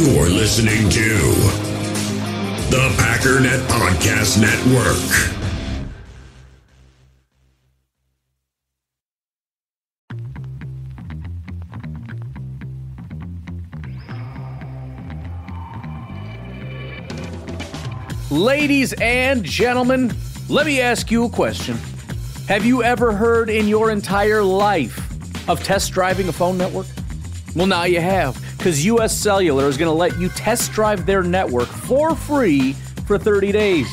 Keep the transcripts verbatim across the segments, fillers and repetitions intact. You're listening to the Packernet Podcast Network. Ladies and gentlemen, let me ask you a question. Have you ever heard in your entire life of test driving a phone network? Well, now you have, because U S. Cellular is going to let you test drive their network for free for thirty days.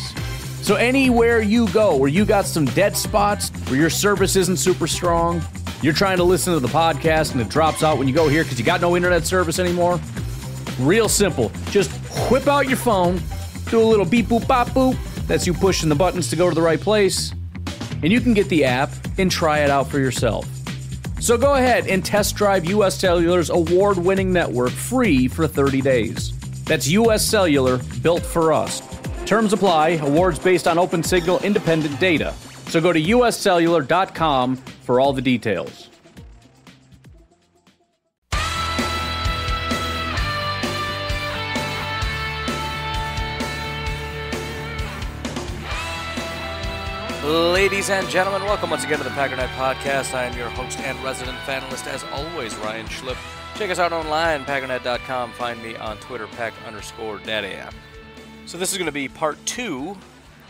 So anywhere you go where you got some dead spots, where your service isn't super strong, you're trying to listen to the podcast and it drops out when you go here because you got no internet service anymore. Real simple. Just whip out your phone. Do a little beep, boop, bop, boop. That's you pushing the buttons to go to the right place. And you can get the app and try it out for yourself. So go ahead and test drive U S. Cellular's award-winning network free for thirty days. That's U S. Cellular, built for us. Terms apply. Awards based on OpenSignal independent data. So go to U S cellular dot com for all the details. Ladies and gentlemen, welcome once again to the Packernet Podcast. I am your host and resident panelist, as always, Ryan Schlipp. Check us out online, packernet dot com. Find me on Twitter, pack underscore daddy app. So this is going to be part two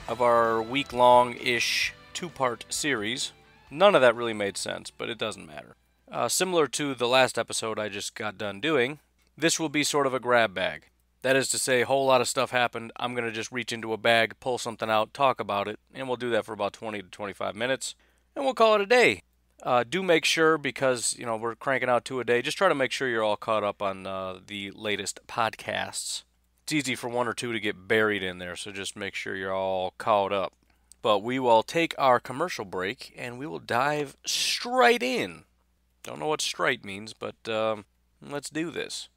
of our week-long-ish two-part series. None of that really made sense, but it doesn't matter. Uh, similar to the last episode I just got done doing, this will be sort of a grab bag. That is to say, a whole lot of stuff happened. I'm going to just reach into a bag, pull something out, talk about it, and we'll do that for about twenty to twenty-five minutes, and we'll call it a day. Uh, do make sure, because you know we're cranking out two a day, just try to make sure you're all caught up on uh, the latest podcasts. It's easy for one or two to get buried in there, so just make sure you're all caught up. But we will take our commercial break, and we will dive straight in. Don't know what straight means, but um, let's do this.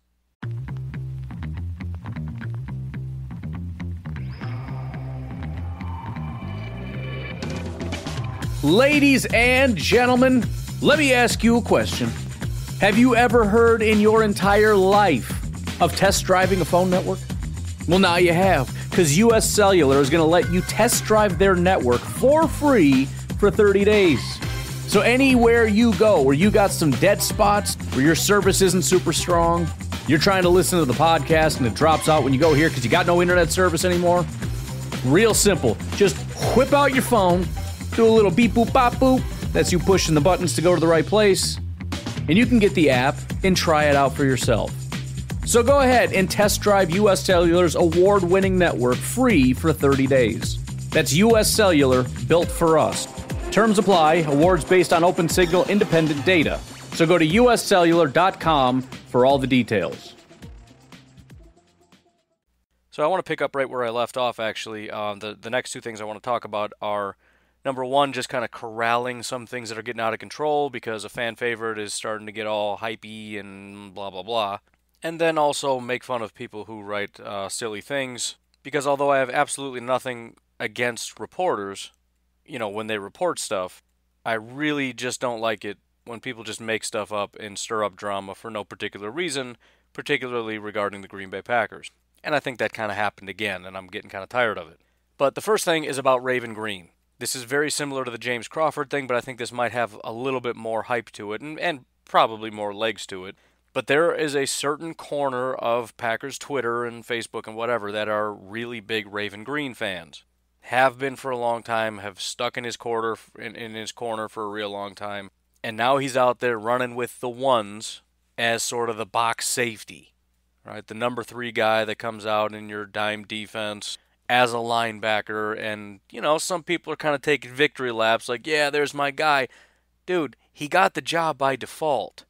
Ladies and gentlemen, let me ask you a question. Have you ever heard in your entire life of test driving a phone network? Well, now you have, because U S. Cellular is going to let you test drive their network for free for thirty days. So anywhere you go where you got some dead spots, where your service isn't super strong, you're trying to listen to the podcast and it drops out when you go here because you got no internet service anymore. Real simple. Just whip out your phone. Do a little beep, boop, bop, boop. That's you pushing the buttons to go to the right place. And you can get the app and try it out for yourself. So go ahead and test drive U S. Cellular's award-winning network free for thirty days. That's U S. Cellular, built for us. Terms apply. Awards based on OpenSignal independent data. So go to U S cellular dot com for all the details. So I want to pick up right where I left off, actually. Uh, the, the next two things I want to talk about are... Number one, just kind of corralling some things that are getting out of control because a fan favorite is starting to get all hypey and blah, blah, blah. And then also make fun of people who write uh, silly things, because although I have absolutely nothing against reporters, you know, when they report stuff, I really just don't like it when people just make stuff up and stir up drama for no particular reason, particularly regarding the Green Bay Packers. And I think that kind of happened again, and I'm getting kind of tired of it. But the first thing is about Raven Green. This is very similar to the James Crawford thing, but I think this might have a little bit more hype to it and, and probably more legs to it. But there is a certain corner of Packers Twitter and Facebook and whatever that are really big Raven Green fans. Have been for a long time, have stuck in his quarter, in, in his corner for a real long time. And now he's out there running with the ones as sort of the box safety, right? The number three guy that comes out in your dime defense as a linebacker, and, you know, some people are kind of taking victory laps, like, yeah, there's my guy. Dude, he got the job by default.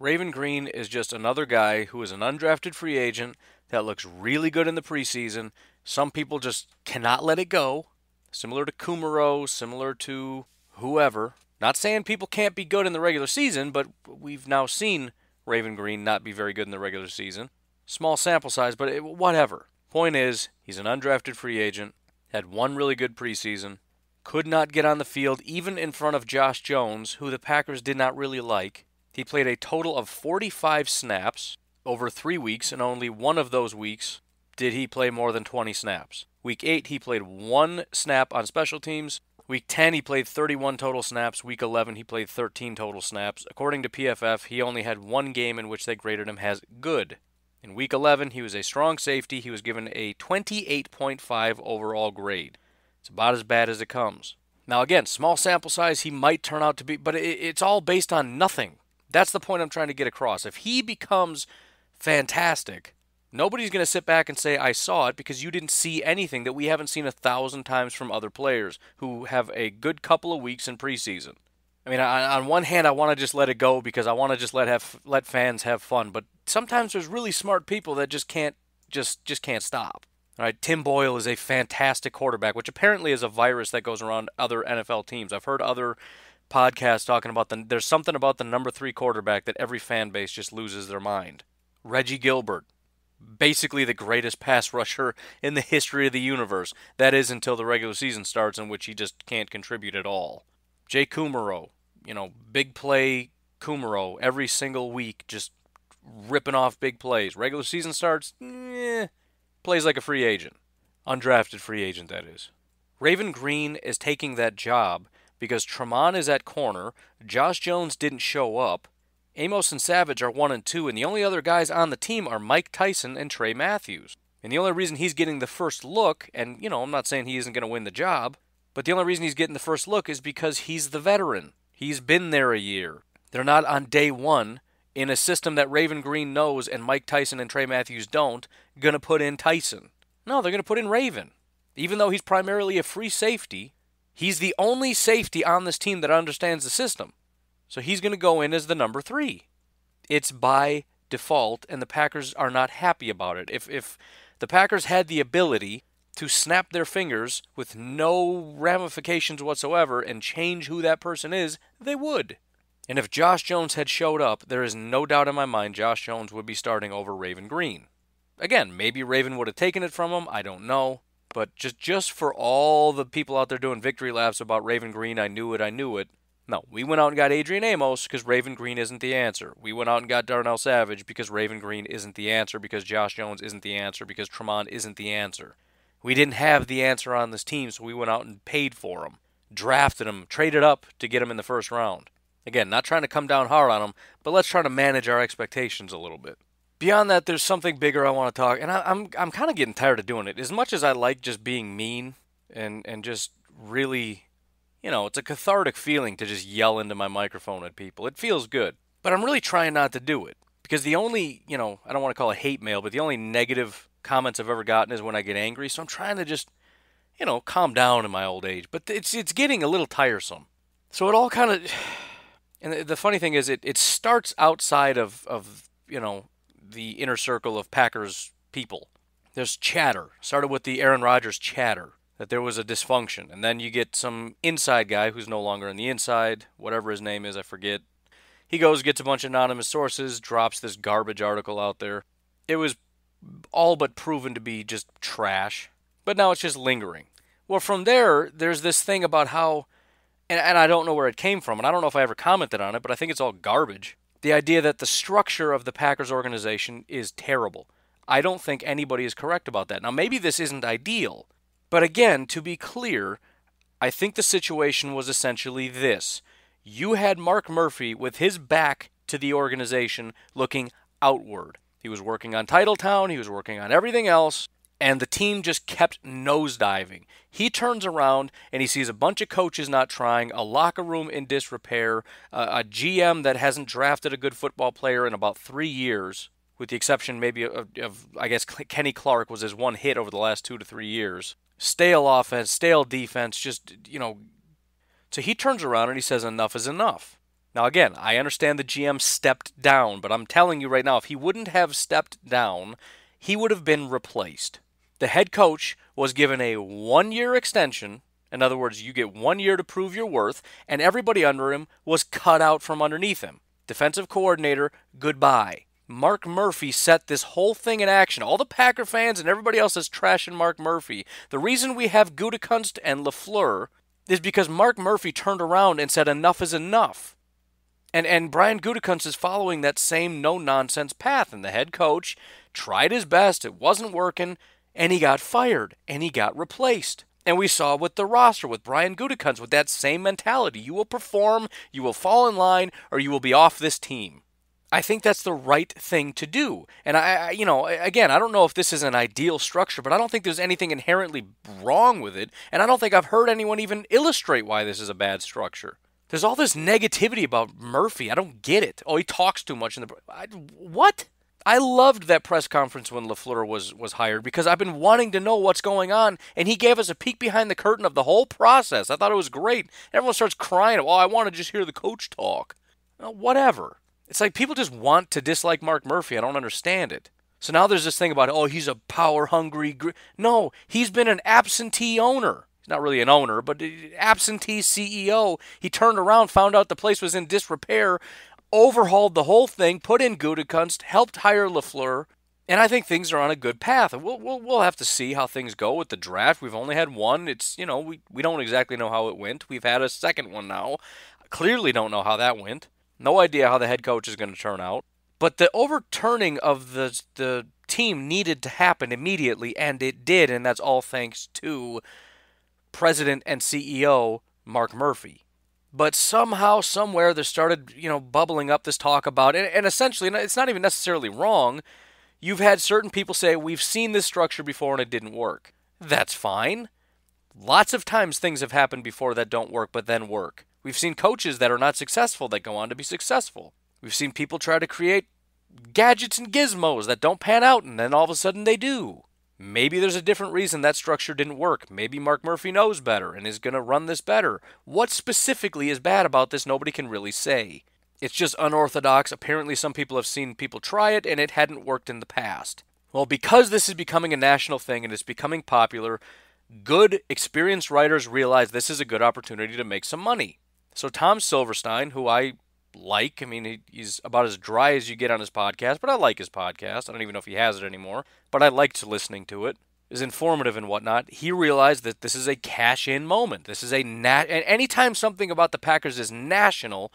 Raven Green is just another guy who is an undrafted free agent that looks really good in the preseason. Some people just cannot let it go, similar to Kumerow, similar to whoever. Not saying people can't be good in the regular season, but we've now seen Raven Green not be very good in the regular season. Small sample size, but it, whatever. Point is, he's an undrafted free agent, had one really good preseason, could not get on the field even in front of Josh Jones, who the Packers did not really like. He played a total of forty-five snaps, over three weeks, and only one of those weeks did he play more than twenty snaps. Week eight, he played one snap on special teams. Week ten, he played thirty-one total snaps. Week eleven, he played thirteen total snaps. According to P F F, he only had one game in which they graded him as good. In Week eleven, he was a strong safety. He was given a twenty-eight point five overall grade. It's about as bad as it comes. Now again, small sample size, he might turn out to be, but it's all based on nothing. That's the point I'm trying to get across. If he becomes fantastic, nobody's going to sit back and say, I saw it, because you didn't see anything that we haven't seen a thousand times from other players who have a good couple of weeks in preseason. I mean, on one hand, I want to just let it go because I want to just let have let fans have fun, but sometimes there's really smart people that just can't just just can't stop. All right, Tim Boyle is a fantastic quarterback, which apparently is a virus that goes around other N F L teams. I've heard other podcasts talking about the, there's something about the number three quarterback that every fan base just loses their mind. Reggie Gilbert, basically the greatest pass rusher in the history of the universe. That is until the regular season starts, in which he just can't contribute at all. Jay Kummerow, you know, big play Kumerow every single week, just ripping off big plays. Regular season starts, eh. Plays like a free agent. Undrafted free agent, that is. Raven Green is taking that job because Tremon is at corner, Josh Jones didn't show up, Amos and Savage are one and two, and the only other guys on the team are Mike Tyson and Trey Matthews. And the only reason he's getting the first look, and, you know, I'm not saying he isn't going to win the job, but the only reason he's getting the first look is because he's the veteran. He's been there a year. They're not on day one, in a system that Raven Green knows and Mike Tyson and Trey Matthews don't, going to put in Tyson. No, they're going to put in Raven. Even though he's primarily a free safety, he's the only safety on this team that understands the system. So he's going to go in as the number three. It's by default, and the Packers are not happy about it. If, if the Packers had the ability to snap their fingers with no ramifications whatsoever and change who that person is, they would. And if Josh Jones had showed up, there is no doubt in my mind Josh Jones would be starting over Raven Green. Again, maybe Raven would have taken it from him, I don't know. But just, just for all the people out there doing victory laps about Raven Green, I knew it, I knew it. No, we went out and got Adrian Amos because Raven Green isn't the answer. We went out and got Darnell Savage because Raven Green isn't the answer, because Josh Jones isn't the answer, because Tremon isn't the answer. We didn't have the answer on this team, so we went out and paid for him, drafted him, traded up to get him in the first round. Again, not trying to come down hard on them, but let's try to manage our expectations a little bit. Beyond that, there's something bigger I want to talk, and I, I'm I'm kind of getting tired of doing it. As much as I like just being mean and, and just really, you know, it's a cathartic feeling to just yell into my microphone at people. It feels good, but I'm really trying not to do it because the only, you know, I don't want to call it hate mail, but the only negative comments I've ever gotten is when I get angry, so I'm trying to just, you know, calm down in my old age. But it's it's getting a little tiresome. So it all kind of... And the funny thing is, it, it starts outside of, of, you know, the inner circle of Packers people. There's chatter. Started with the Aaron Rodgers chatter, that there was a dysfunction. And then you get some inside guy who's no longer in the inside, whatever his name is, I forget. He goes, gets a bunch of anonymous sources, drops this garbage article out there. It was all but proven to be just trash. But now it's just lingering. Well, from there, there's this thing about how... And, and I don't know where it came from, and I don't know if I ever commented on it, but I think it's all garbage. The idea that the structure of the Packers organization is terrible. I don't think anybody is correct about that. Now, maybe this isn't ideal, but again, to be clear, I think the situation was essentially this. You had Mark Murphy with his back to the organization looking outward. He was working on Titletown, he was working on everything else, and the team just kept nosediving. He turns around and he sees a bunch of coaches not trying, a locker room in disrepair, a, a G M that hasn't drafted a good football player in about three years, with the exception maybe of, of I guess, Kenny Clark was his one hit over the last two to three years. Stale offense, stale defense, just, you know. So he turns around and he says enough is enough. Now, again, I understand the G M stepped down, but I'm telling you right now, if he wouldn't have stepped down, he would have been replaced. The head coach was given a one-year extension. In other words, you get one year to prove your worth, and everybody under him was cut out from underneath him. Defensive coordinator, goodbye. Mark Murphy set this whole thing in action. All the Packer fans and everybody else is trashing Mark Murphy. The reason we have Gutekunst and LaFleur is because Mark Murphy turned around and said enough is enough. And and Brian Gutekunst is following that same no-nonsense path. And the head coach tried his best. It wasn't working. And he got fired. And he got replaced. And we saw with the roster, with Brian Gutekunst, with that same mentality. You will perform, you will fall in line, or you will be off this team. I think that's the right thing to do. And, I, you know, again, I don't know if this is an ideal structure, but I don't think there's anything inherently wrong with it. And I don't think I've heard anyone even illustrate why this is a bad structure. There's all this negativity about Murphy. I don't get it. Oh, he talks too much. in the I, What? I loved that press conference when LaFleur was, was hired because I've been wanting to know what's going on, and he gave us a peek behind the curtain of the whole process. I thought it was great. Everyone starts crying. Oh, I want to just hear the coach talk. Well, whatever. It's like people just want to dislike Mark Murphy. I don't understand it. So now there's this thing about, oh, he's a power-hungry... Gr no, he's been an absentee owner. He's not really an owner, but absentee C E O. He turned around, found out the place was in disrepair, overhauled the whole thing, put in Gutekunst, helped hire LaFleur, and I think things are on a good path. We'll, we'll, we'll have to see how things go with the draft. We've only had one. It's, you know, we, we don't exactly know how it went. We've had a second one now. Clearly don't know how that went. No idea how the head coach is going to turn out. But the overturning of the, the team needed to happen immediately, and it did, and that's all thanks to President and C E O Mark Murphy. But somehow, somewhere, there started, you know, bubbling up this talk about, and, and essentially, it's not even necessarily wrong, you've had certain people say, we've seen this structure before and it didn't work. That's fine. Lots of times things have happened before that don't work, but then work. We've seen coaches that are not successful that go on to be successful. We've seen people try to create gadgets and gizmos that don't pan out, and then all of a sudden they do. Maybe there's a different reason that structure didn't work. Maybe Mark Murphy knows better and is going to run this better. What specifically is bad about this, nobody can really say. It's just unorthodox. Apparently some people have seen people try it, and it hadn't worked in the past. Well, because this is becoming a national thing and it's becoming popular, good, experienced writers realize this is a good opportunity to make some money. So Tom Silverstein, who I like, I mean, he, he's about as dry as you get on his podcast, but I like his podcast. I don't even know if he has it anymore, but I liked listening to it. It's informative and whatnot. He realized that this is a cash-in moment. This is a nat- and anytime something about the Packers is national,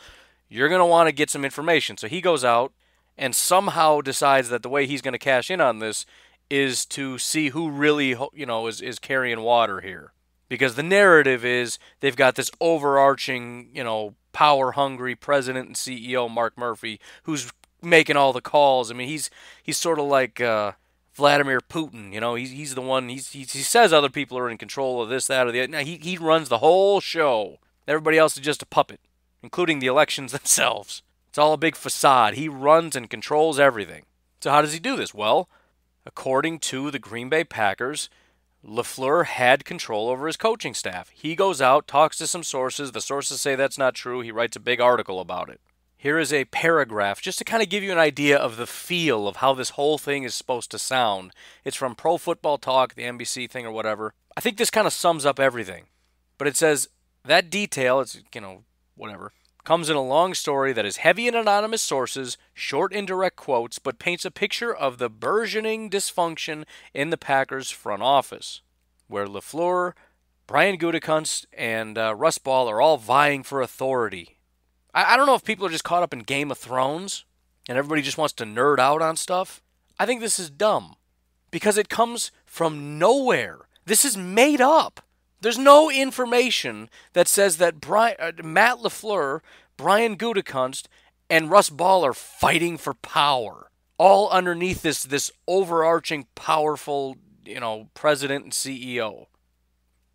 you're going to want to get some information. So he goes out and somehow decides that the way he's going to cash in on this is to see who really, you know, is, is carrying water here. Because the narrative is they've got this overarching, you know, power-hungry president and C E O, Mark Murphy, who's making all the calls. I mean, he's he's sort of like uh, Vladimir Putin, you know. He's, he's the one, he's, he's, he says other people are in control of this, that, or the other. Now, he, he runs the whole show. Everybody else is just a puppet, including the elections themselves. It's all a big facade. He runs and controls everything. So how does he do this? Well, according to the Green Bay Packers, LaFleur had control over his coaching staff. He goes out, talks to some sources. The sources say that's not true. He writes a big article about it. Here is a paragraph just to kind of give you an idea of the feel of how this whole thing is supposed to sound. It's from Pro Football Talk, the N B C thing or whatever. I think this kind of sums up everything. But it says, that detail, it's, you know, whatever, comes in a long story that is heavy in anonymous sources, short indirect quotes, but paints a picture of the burgeoning dysfunction in the Packers' front office, where LaFleur, Brian Gutekunst, and uh, Russ Ball are all vying for authority. I, I don't know if people are just caught up in Game of Thrones and everybody just wants to nerd out on stuff. I think this is dumb because it comes from nowhere. This is made up. There's no information that says that Brian, uh, Matt LaFleur, Brian Gutekunst, and Russ Ball are fighting for power. All underneath this this overarching, powerful, you know, president and C E O.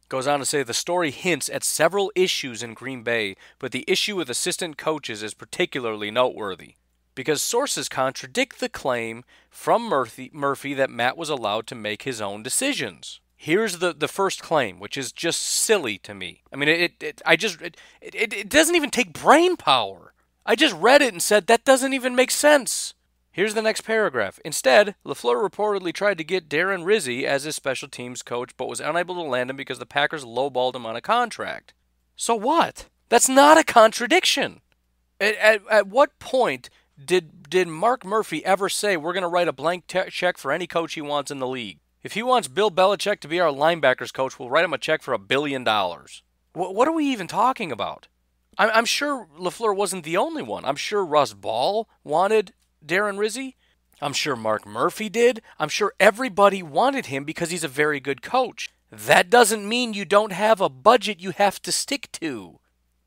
Goes on to say, the story hints at several issues in Green Bay, but the issue with assistant coaches is particularly noteworthy, because sources contradict the claim from Murphy, Murphy that Matt was allowed to make his own decisions. Here's the, the first claim, which is just silly to me. I mean, it, it I just it, it it doesn't even take brain power. I just read it and said that doesn't even make sense. Here's the next paragraph. Instead, LaFleur reportedly tried to get Darren Rizzi as his special teams coach, but was unable to land him because the Packers lowballed him on a contract. So what? That's not a contradiction. At at, at what point did did Mark Murphy ever say we're going to write a blank check for any coach he wants in the league? If he wants Bill Belichick to be our linebackers coach, we'll write him a check for a billion dollars. What, what are we even talking about? I'm sure LaFleur wasn't the only one. I'm sure Russ Ball wanted Darren Rizzi. I'm sure Mark Murphy did. I'm sure everybody wanted him because he's a very good coach. That doesn't mean you don't have a budget you have to stick to.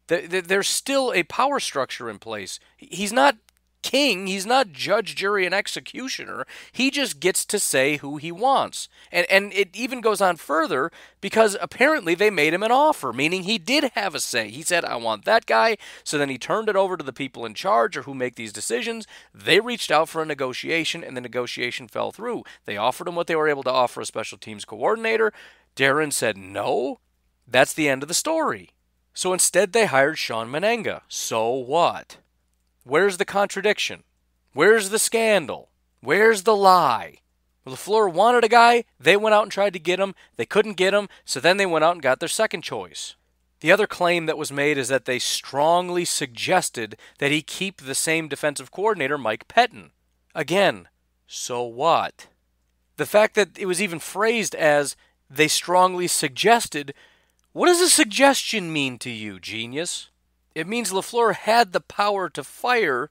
There's still a power structure in place. He's not king. He's not judge, jury, and executioner. He just gets to say who he wants. And and it even goes on further because apparently they made him an offer, meaning he did have a say. He said, I want that guy. So then he turned it over to the people in charge or who make these decisions. They reached out for a negotiation, and the negotiation fell through. They offered him what they were able to offer, a special teams coordinator. Darren said no. That's the end of the story. So instead they hired Sean Manenga. So what? Where's the contradiction? Where's the scandal? Where's the lie? LaFleur wanted a guy. They went out and tried to get him. They couldn't get him, so then they went out and got their second choice. The other claim that was made is that they strongly suggested that he keep the same defensive coordinator, Mike Pettine. Again, so what? The fact that it was even phrased as they strongly suggested, what does a suggestion mean to you, genius? It means LaFleur had the power to fire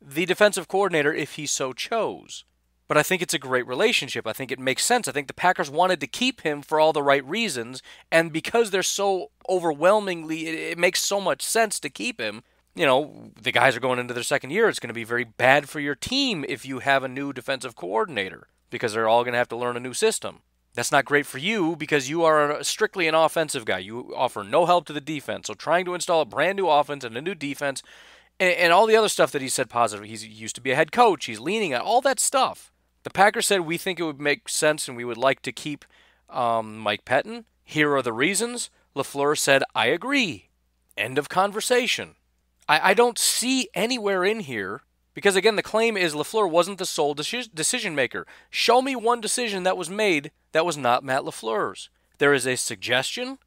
the defensive coordinator if he so chose. But I think it's a great relationship. I think it makes sense. I think the Packers wanted to keep him for all the right reasons, and because they're so overwhelmingly, it, it makes so much sense to keep him. You know, the guys are going into their second year. It's going to be very bad for your team if you have a new defensive coordinator because they're all going to have to learn a new system. That's not great for you because you are strictly an offensive guy. You offer no help to the defense. So trying to install a brand new offense and a new defense and, and all the other stuff that he said positive. He's, he used to be a head coach. He's leaning on all that stuff. The Packers said, we think it would make sense and we would like to keep um, Mike Pettine. Here are the reasons. LaFleur said, I agree. End of conversation. I, I don't see anywhere in here. Because, again, the claim is LaFleur wasn't the sole deci- decision-maker. Show me one decision that was made that was not Matt LaFleur's. There is a suggestion,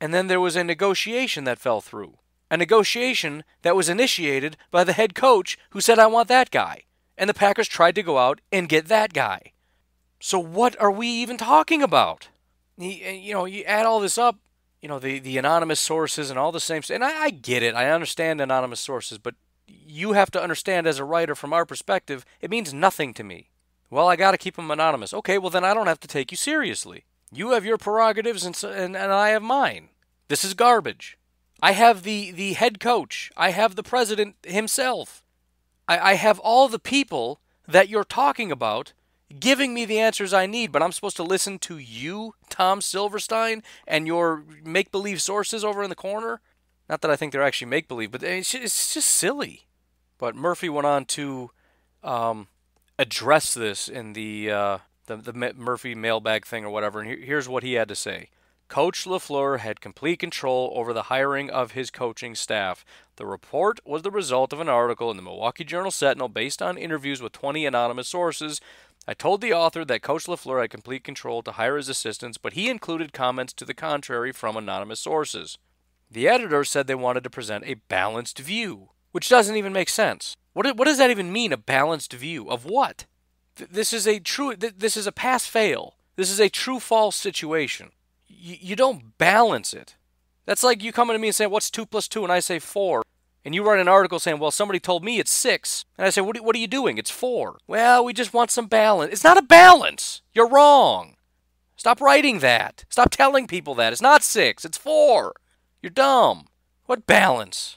and then there was a negotiation that fell through. A negotiation that was initiated by the head coach who said, I want that guy. And the Packers tried to go out and get that guy. So what are we even talking about? You, you know, you add all this up, you know, the, the anonymous sources and all the same stuff. And I, I get it. I understand anonymous sources, but you have to understand as a writer from our perspective, it means nothing to me. Well, I got to keep them anonymous. Okay, well then I don't have to take you seriously. You have your prerogatives and, so, and and I have mine. This is garbage. I have the, the head coach. I have the president himself. I, I have all the people that you're talking about giving me the answers I need, but I'm supposed to listen to you, Tom Silverstein, and your make-believe sources over in the corner? Not that I think they're actually make-believe, but it's just silly. But Murphy went on to um, address this in the, uh, the the Murphy mailbag thing or whatever, and here's what he had to say. Coach LaFleur had complete control over the hiring of his coaching staff. The report was the result of an article in the Milwaukee Journal Sentinel based on interviews with twenty anonymous sources. I told the author that Coach LaFleur had complete control to hire his assistants, but he included comments to the contrary from anonymous sources. The editor said they wanted to present a balanced view, which doesn't even make sense. What, what does that even mean, a balanced view? Of what? Th- this is a true, th- this is a pass-fail. This is a true-false situation. Y- you don't balance it. That's like you coming to me and saying, what's two plus two? And I say four. And you write an article saying, well, somebody told me it's six. And I say, what, do- what are you doing? It's four. Well, we just want some balance. It's not a balance. You're wrong. Stop writing that. Stop telling people that. It's not six. It's four. You're dumb. What balance?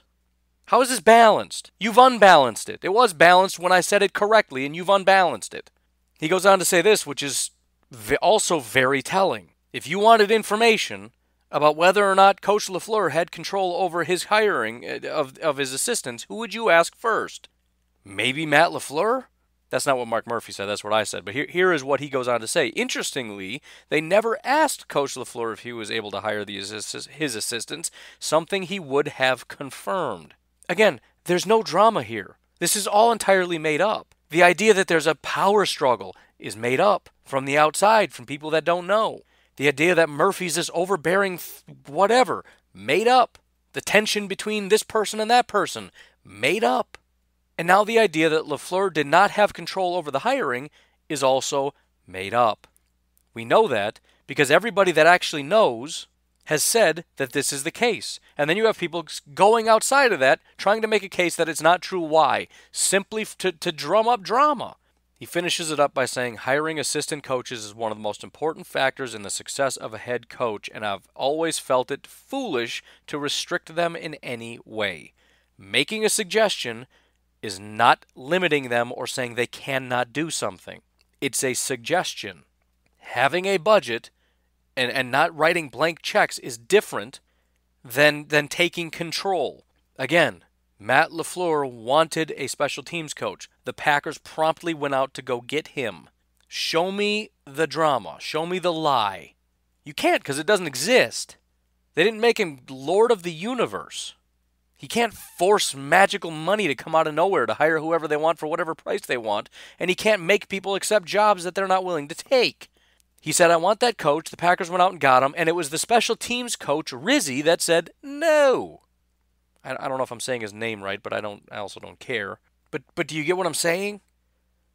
How is this balanced? You've unbalanced it. It was balanced when I said it correctly, and you've unbalanced it. He goes on to say this, which is also very telling. If you wanted information about whether or not Coach LaFleur had control over his hiring of, of his assistants, who would you ask first? Maybe Matt LaFleur? That's not what Mark Murphy said. That's what I said. But here, here is what he goes on to say. Interestingly, they never asked Coach LaFleur if he was able to hire the assist- his assistants, something he would have confirmed. Again, there's no drama here. This is all entirely made up. The idea that there's a power struggle is made up from the outside, from people that don't know. The idea that Murphy's this overbearing th- whatever, made up. The tension between this person and that person, made up. And now the idea that LaFleur did not have control over the hiring is also made up. We know that because everybody that actually knows has said that this is the case. And then you have people going outside of that, trying to make a case that it's not true. Why? Simply to, to drum up drama. He finishes it up by saying, hiring assistant coaches is one of the most important factors in the success of a head coach, and I've always felt it foolish to restrict them in any way. Making a suggestion is not limiting them or saying they cannot do something. It's a suggestion. Having a budget and, and not writing blank checks is different than, than taking control. Again, Matt LaFleur wanted a special teams coach. The Packers promptly went out to go get him. Show me the drama. Show me the lie. You can't, because it doesn't exist. They didn't make him Lord of the Universe. He can't force magical money to come out of nowhere to hire whoever they want for whatever price they want, and he can't make people accept jobs that they're not willing to take. He said, I want that coach. The Packers went out and got him, and it was the special teams coach, Rizzi, that said no. I don't know if I'm saying his name right, but I don't. I also don't care. But but do you get what I'm saying?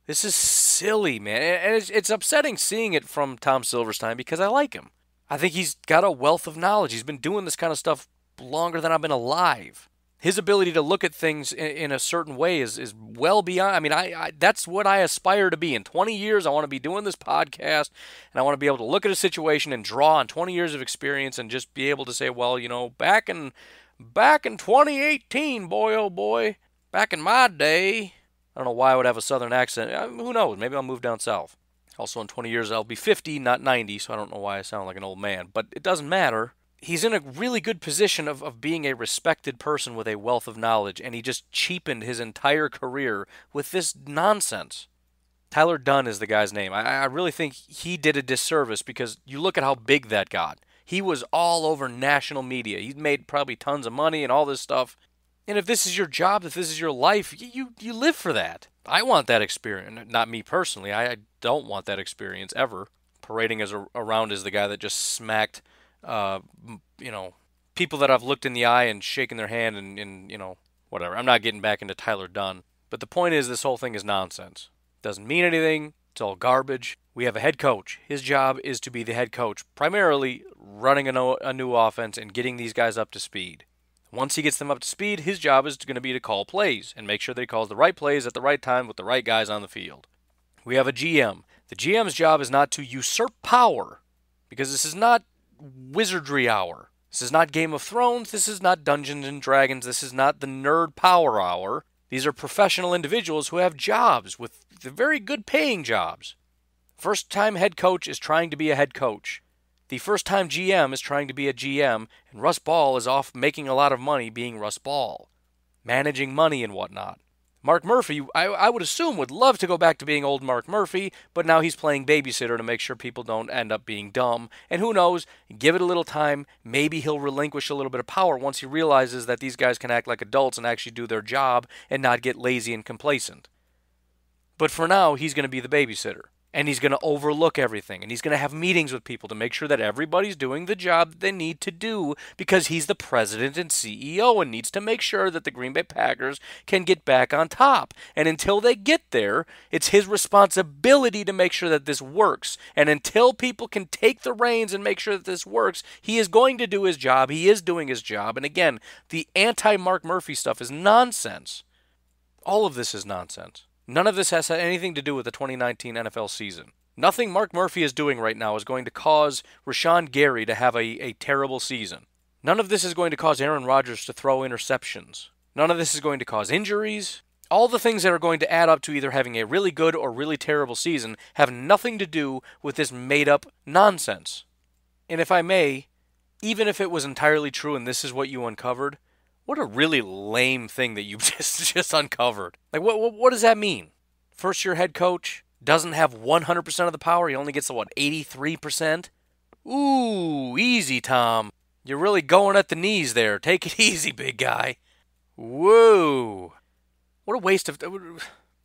This is silly, man. And it's, it's upsetting seeing it from Tom Silverstein because I like him. I think he's got a wealth of knowledge. He's been doing this kind of stuff longer than I've been alive. His ability to look at things in, in a certain way is, is well beyond. I mean, I, I that's what I aspire to be. In twenty years, I want to be doing this podcast, and I want to be able to look at a situation and draw on twenty years of experience and just be able to say, well, you know, back in... Back in twenty eighteen, boy, oh boy, back in my day, I don't know why I would have a southern accent. I mean, who knows? Maybe I'll move down south. Also, in twenty years, I'll be fifty, not ninety, so I don't know why I sound like an old man. But it doesn't matter. He's in a really good position of, of being a respected person with a wealth of knowledge, and he just cheapened his entire career with this nonsense. Tyler Dunne is the guy's name. I, I really think he did a disservice because you look at how big that got. He was all over national media. He made probably tons of money and all this stuff. And if this is your job, if this is your life, you, you live for that. I want that experience. Not me personally. I, I don't want that experience ever. Parading as a, around as the guy that just smacked, uh, you know, people that I've looked in the eye and shaken their hand and, and, you know, whatever. I'm not getting back into Tyler Dunne. But the point is this whole thing is nonsense. Doesn't mean anything. It's all garbage. We have a head coach. His job is to be the head coach, primarily running a, a new offense and getting these guys up to speed. Once he gets them up to speed, his job is going to be to call plays and make sure that he calls the right plays at the right time with the right guys on the field. We have a G M. The G M's job is not to usurp power because this is not wizardry hour. This is not Game of Thrones. This is not Dungeons and Dragons. This is not the nerd power hour. These are professional individuals who have jobs with very good paying jobs. First-time head coach is trying to be a head coach. The first-time G M is trying to be a G M, and Russ Ball is off making a lot of money being Russ Ball, managing money and whatnot. Mark Murphy, I, I would assume, would love to go back to being old Mark Murphy, but now he's playing babysitter to make sure people don't end up being dumb. And who knows, give it a little time, maybe he'll relinquish a little bit of power once he realizes that these guys can act like adults and actually do their job and not get lazy and complacent. But for now, he's going to be the babysitter. And he's going to overlook everything. And he's going to have meetings with people to make sure that everybody's doing the job that they need to do because he's the president and C E O and needs to make sure that the Green Bay Packers can get back on top. And until they get there, it's his responsibility to make sure that this works. And until people can take the reins and make sure that this works, he is going to do his job. He is doing his job. And again, the anti-Mark Murphy stuff is nonsense. All of this is nonsense. None of this has had anything to do with the twenty nineteen N F L season. Nothing Mark Murphy is doing right now is going to cause Rashawn Gary to have a, a terrible season. None of this is going to cause Aaron Rodgers to throw interceptions. None of this is going to cause injuries. All the things that are going to add up to either having a really good or really terrible season have nothing to do with this made-up nonsense. And if I may, even if it was entirely true and this is what you uncovered, what a really lame thing that you just, just uncovered. Like, what, what what does that mean? First-year head coach doesn't have one hundred percent of the power. He only gets, what, eighty-three percent? Ooh, easy, Tom. You're really going at the knees there. Take it easy, big guy. Whoa. What a waste of...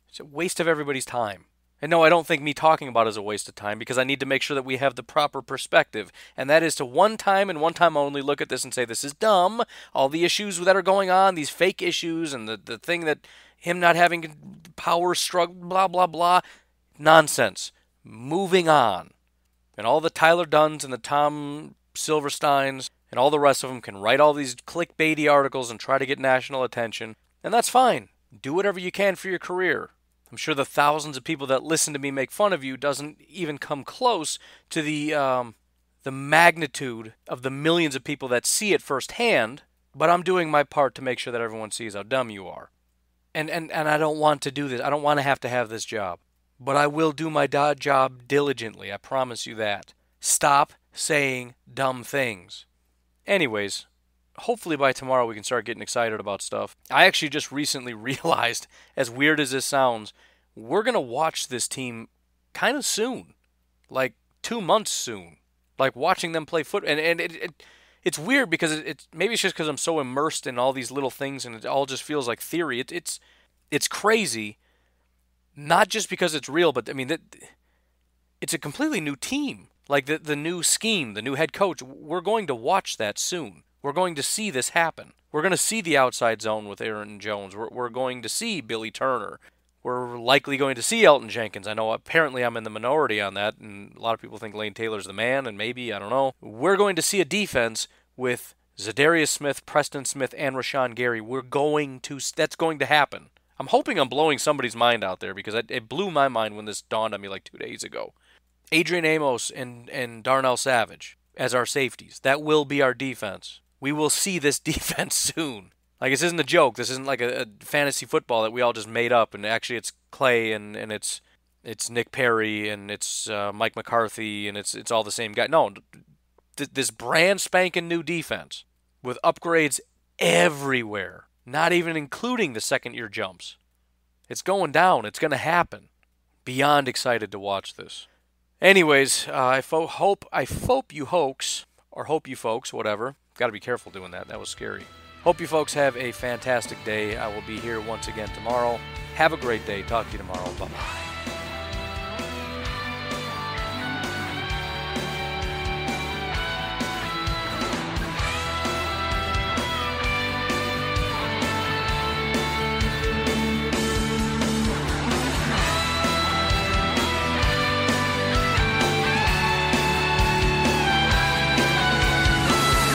It's a waste of everybody's time. And no, I don't think me talking about it is a waste of time because I need to make sure that we have the proper perspective. And that is to one time and one time only look at this and say, this is dumb. All the issues that are going on, these fake issues and the, the thing that him not having power struggle, blah, blah, blah. Nonsense. Moving on. And all the Tyler Dunnes and the Tom Silversteins and all the rest of them can write all these clickbaity articles and try to get national attention, and that's fine. Do whatever you can for your career. I'm sure the thousands of people that listen to me make fun of you doesn't even come close to the um, the magnitude of the millions of people that see it firsthand, but I'm doing my part to make sure that everyone sees how dumb you are. And, and, and I don't want to do this. I don't want to have to have this job. But I will do my job diligently. I promise you that. Stop saying dumb things. Anyways, hopefully by tomorrow we can start getting excited about stuff. I actually just recently realized, as weird as this sounds, we're going to watch this team kind of soon. Like, two months soon. Like, watching them play football. And, and it, it, it's weird because it, it, maybe it's just because I'm so immersed in all these little things and it all just feels like theory. It, it's, it's crazy. Not just because it's real, but, I mean, that it's a completely new team. Like, the, the new scheme, the new head coach, we're going to watch that soon. We're going to see this happen. We're going to see the outside zone with Aaron Jones. We're, we're going to see Billy Turner. We're likely going to see Elton Jenkins. I know apparently I'm in the minority on that, and a lot of people think Lane Taylor's the man, and maybe, I don't know. We're going to see a defense with Zadarius Smith, Preston Smith, and Rashawn Gary. We're going to, that's going to happen. I'm hoping I'm blowing somebody's mind out there, because it, it blew my mind when this dawned on me like two days ago. Adrian Amos and, and Darnell Savage as our safeties. That will be our defense. We will see this defense soon. Like, this isn't a joke. This isn't like a, a fantasy football that we all just made up. And actually, it's Clay and, and it's it's Nick Perry and it's uh, Mike McCarthy and it's it's all the same guy. No, th this brand spanking new defense with upgrades everywhere, not even including the second-year jumps. It's going down. It's going to happen. Beyond excited to watch this. Anyways, uh, I fo hope I hope you hoax or hope you folks, whatever. Got to be careful doing that. That was scary. Hope you folks have a fantastic day. I will be here once again tomorrow. Have a great day. Talk to you tomorrow. Bye-bye.